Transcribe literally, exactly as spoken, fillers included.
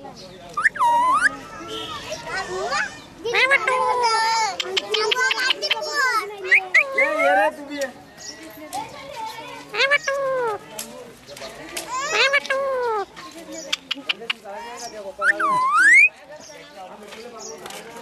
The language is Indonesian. I'm